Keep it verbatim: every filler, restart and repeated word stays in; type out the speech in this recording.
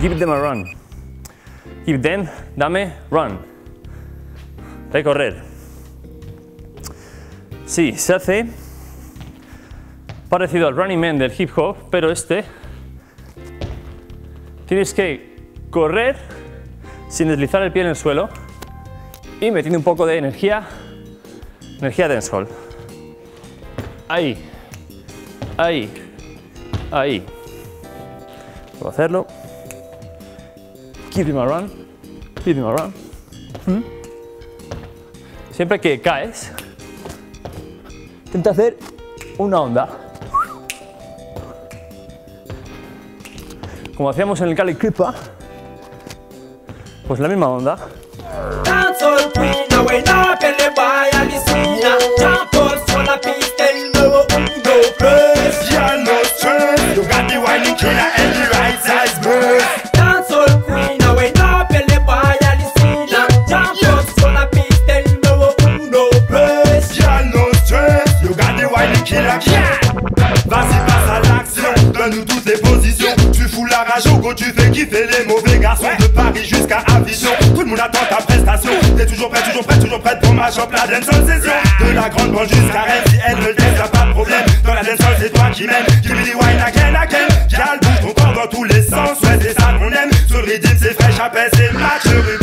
Give them a run. Give them, dame, run. Recorrer. Sí, se hace parecido al Running Man del hip hop, pero este tienes que correr sin deslizar el pie en el suelo y metiendo un poco de energía, energía dancehall. Ahí, ahí, ahí. Voy a hacerlo. Give him a run, give him a run. ¿Mm? Siempre que caes, intenta hacer una onda. Como hacíamos en el Cali Kripa, pues la misma onda. Tu fais kiffer les mauvais garçons, ouais. De Paris jusqu'à Avignon, tout le monde attend ta prestation. T'es toujours prêt, toujours prêt, toujours prêt pour ma chope, la dancehall session. De la grande branche jusqu'à Rennes, si elle me laisse, y'a pas de problème. Dans la dancehall c'est toi qui m'aime. Give me the wine again, again. Y'a le bouge ton corps dans tous les sens, ouais c'est ça qu'on aime. Sur le rythme c'est fraîche, à peine c'est le match.